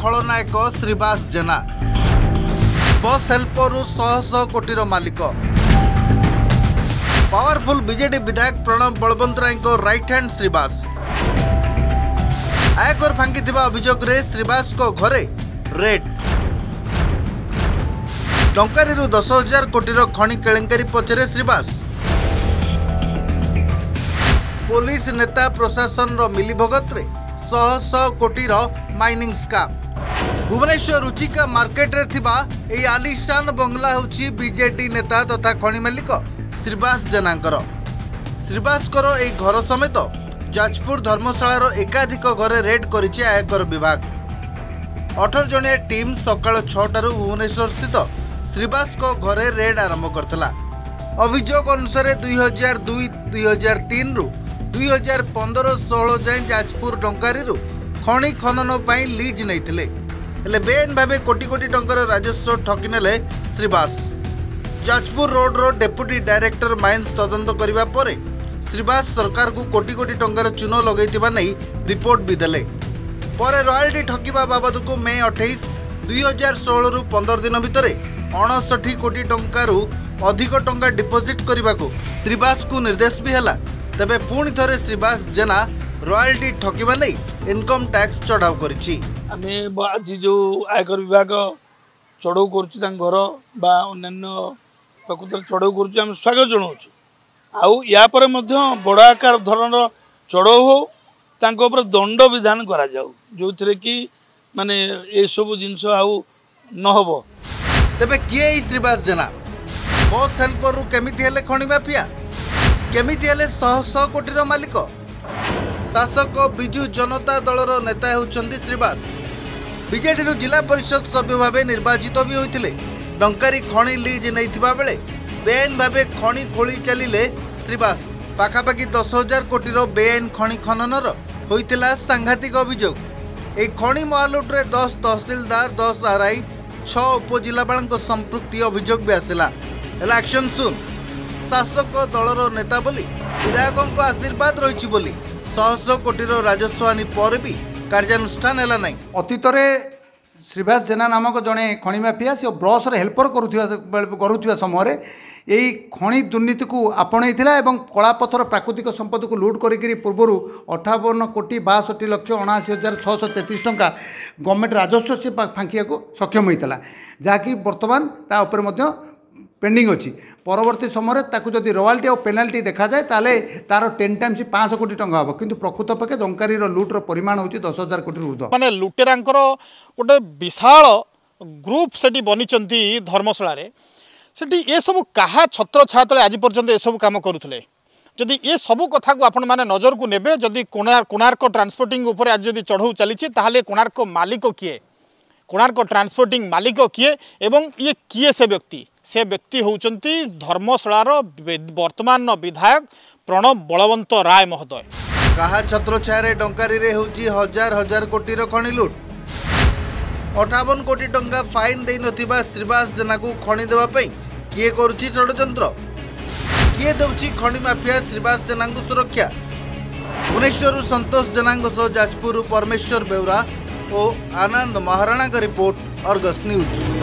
ଖଳନାୟକ ଶ୍ରୀବାସ ଜେନା। ବସ୍ ହେଲ୍ପରରୁ ଶହ ଶହ କୋଟିର ମାଲିକ ପାୱାରଫୁଲ୍ ବିଜେଡି ବିଧାୟକ ପ୍ରଣବ ବଳବନ୍ତରାୟଙ୍କ ରାଇଟ୍ ହ୍ୟାଣ୍ଡ ଶ୍ରୀବାସ। ଆୟକର ଫାଙ୍କିଥିବା ଅଭିଯୋଗରେ ଶ୍ରୀବାସଙ୍କ ଘରେ ରେଡ୍। ଡଙ୍କାରୀରୁ 10,000 କୋଟିର ଖଣି କେଳେଙ୍କାରୀ ପଛରେ ଶ୍ରୀବାସ। पुलिस नेता प्रशासन मिलीभगतरे शह शह कोटीर mining scam. Bhubaneswar Ruchika market रे थिबा ए आलीशान बंगला होची बीजेडी नेता तथा खणी मालिक श्रीवास जेनांकर। श्रीवासकर ए घर समेत जाजपुर धर्मशाला एकाधिक घरे रेड करिछि आयकर विभाग। 18 जणिया टीम सकाळ 6टारू भुवनेश्वर स्थित श्रीवासको घरे रेड आरंभ करथिला। अभियोग अनुसार 2002-2003 रु 2015-16 जाए जाजपुर डंकारी खनि खनन लिज नहीं बेआईन भाव कोटी कोटी टंकार राजस्व ठकीने श्रीवास। जाजपुर रोड रो डेप्यूटी डायरेक्टर माइन्स तदंत करिबा परे श्रीवास सरकार को कोटी कोटी टंकार चून लगे नहीं रिपोर्ट भी देले। रॉयल्टी ठकीबा बाबद को मे 28, 2016 ରୁ 15 दिन भितर 59 कोटी टंकार अधिक टंका डिपोजिट करने को श्रीवास को निर्देश भी है। तबे पुणी थे श्रीवास जेना रॉयल्टी ठकिबा नहीं इनकम टैक्स चढ़ाऊ करिछि। आमे आज जो आयकर विभाग चढ़ाऊ करुछि तां घर बा अन्य प्रकृति चढ़ाऊ करुछि आमे स्वागत जनाउछु। आउ या पर मध्य बड़ा आकार धरण चढ़ाऊ हो तांको ऊपर दंड विधान करा जाऊ जो थिरे कि माने ए सब जिंस आउ न होबो। तबे किए श्रीवास जेना बस हेल्पर केमिति हेले खणी माफिया केमिति हेले शह शह कोटीर मालिक। शासक विजु जनता दलर नेता होउछन्ति श्रीवास। बीजेडी जिला परिषद सभ्य भाव निर्वाचित भी होते। डंकारी खणी लिज नहीं बेले बेआईन भाव खणी खोली चलिले श्रीवास। पाखापाखि 10,000 कोटीर बेआईन खणी खननर होइतिला सांघातिक अभियोग। ए खणी महालुट्रे 10 तहसिलदार 10 आरआई 6 उपजिल्लापाल संपृक्ति अभियोग भी आसला। एक्शन सुन शासक दलर नेता बोली विधायकों आशीर्वाद रही बोली शह शह कोटीर राजस्व हानि पर भी कार्यानुष्ठान है ना। अतीत श्रीवास जेना नामक जड़े खणी माफिया से ब्रश हेल्पर करुवा समय यही खणी दुर्नीति को आपणई कलापथर प्राकृतिक संपद को लुट कर पूर्वर 58,62,79,633 टंका गवर्नमेंट राजस्व से फांकिया को सक्षम होता जहाँकि बर्तमान ता उपर मध्य पेंडिंग अच्छी परवर्त समय जदि रॉयल्टी और पेनाल्टी देखा जाए ताले तार 10 टाइम से 500 कोटी टंका हम कि प्रकृत पक्षे डंकारी लुट्र परिमाण हो 10,000 कोटी ऊर्ध मानने लुटेरा गोटे विशाल ग्रुप से बनी धर्मशाला से सब क्या छत्र छात्र आज पर्यटन एसबू कम करुले जदि ये सब कथा को आपण मैंने नजर को नेबे जदि कोणार्क ट्रांसपोर्टिंग आज जब चढ़ऊ चली कोणार्क मालिक किए कोणार्क ट्रांसपोर्टिंग मालिक किए एवं ये किए से व्यक्ति होउचंती धर्मशालार वर्तमान विधायक प्रणब बळवन्तराय महोदय। कहा छत्रछाये डंकारी रे होउची हजार कोटीर खणी लुट। 58 कोटी टंका फाइन देई नथिबा श्रीवास जेना को खणी देबा पई किए करूची षडयंत्र किए देउची खणी माफिया श्रीवास जेना को सुरक्षा। भुवनेश्वर संतोष जेनांग सह जाजपुर परमेश्वर बेउरा और आनंद महाराणा का रिपोर्ट आर्गस न्यूज।